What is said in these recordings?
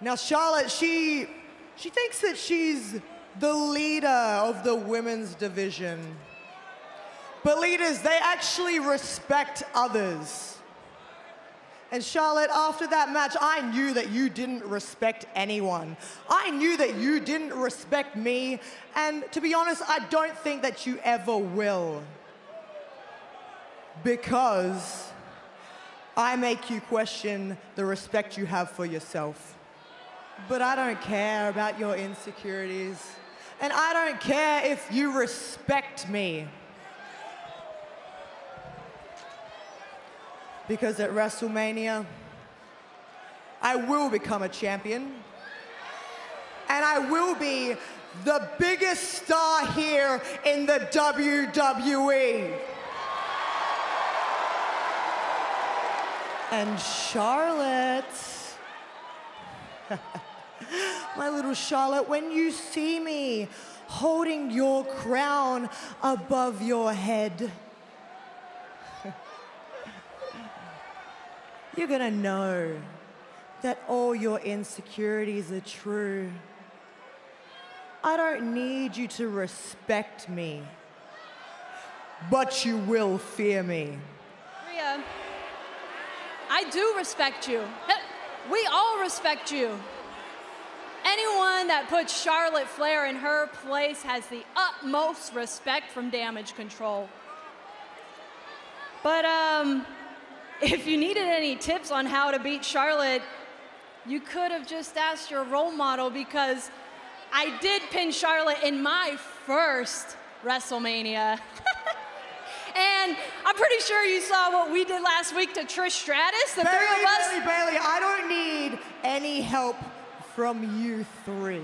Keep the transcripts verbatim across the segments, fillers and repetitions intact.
Now Charlotte, she she thinks that she's the leader of the women's division. But leaders, they actually respect others. And Charlotte, after that match, I knew that you didn't respect anyone. I knew that you didn't respect me. And to be honest, I don't think that you ever will. Because I make you question the respect you have for yourself. But I don't care about your insecurities. And I don't care if you respect me. Because at WrestleMania, I will become a champion. And I will be the biggest star here in the W W E. And Charlotte, my little Charlotte, when you see me holding your crown above your head, you're gonna know that all your insecurities are true. I don't need you to respect me, but you will fear me. Rhea, I do respect you. We all respect you. Anyone that puts Charlotte Flair in her place has the utmost respect from Damage Control. But, um... if you needed any tips on how to beat Charlotte, you could have just asked your role model, because I did pin Charlotte in my first WrestleMania. And I'm pretty sure you saw what we did last week to Trish Stratus, the Bayley, three of us. Bayley, Bayley, I don't need any help from you three.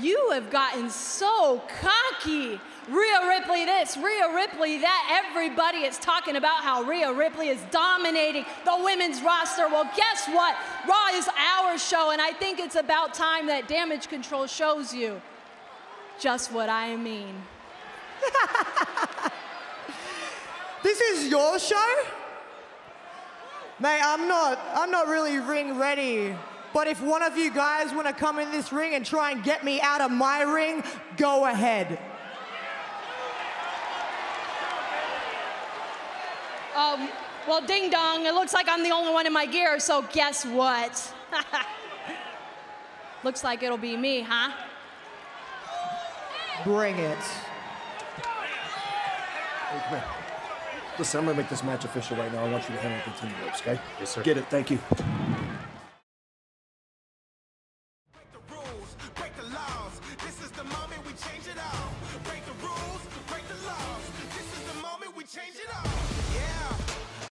You have gotten so cocky. Rhea Ripley this, Rhea Ripley that. Everybody is talking about how Rhea Ripley is dominating the women's roster. Well, guess what? Raw is our show, and I think it's about time that Damage Control shows you just what I mean. This is your show? Mate, I'm not, I'm not really ring ready. But if one of you guys want to come in this ring and try and get me out of my ring, go ahead. Um, well, ding dong, it looks like I'm the only one in my gear, so guess what? Looks like it'll be me, huh? Bring it. Hey, listen, I'm gonna make this match official right now. I want you to handle the team ropes, okay? Yes, sir. Get it, thank you. Change it all. Break the rules, break the laws. This is the moment we change it.